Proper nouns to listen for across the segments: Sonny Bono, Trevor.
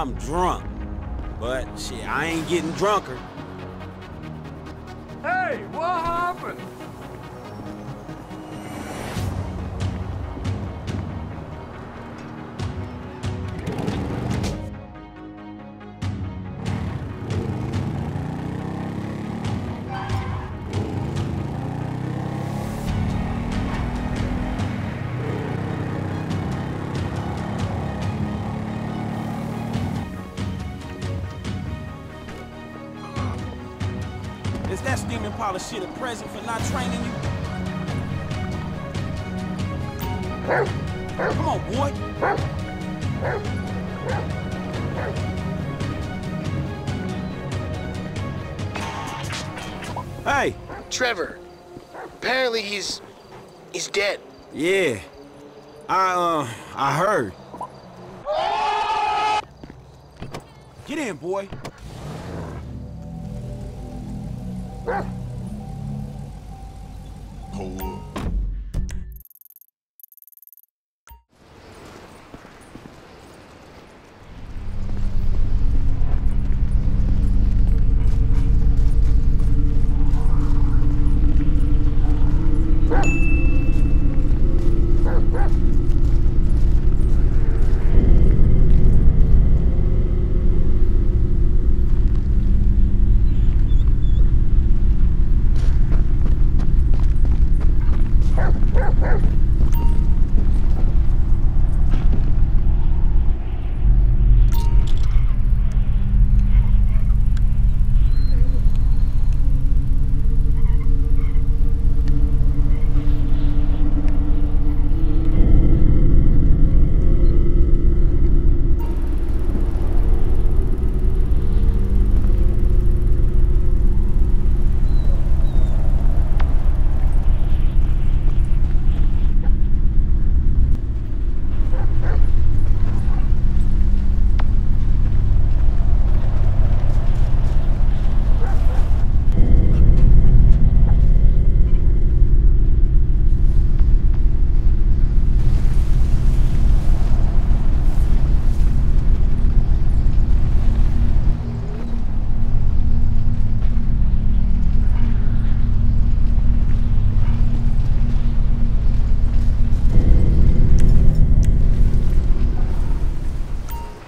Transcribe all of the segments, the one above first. I'm drunk. But shit, I ain't getting drunker. Hey, what happened? Is that steaming pile of shit a present for not training you? Come on, boy. Hey! Trevor. Apparently he's dead. Yeah. I heard. Get in, boy. Hold up.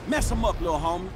Mess him up, little homie.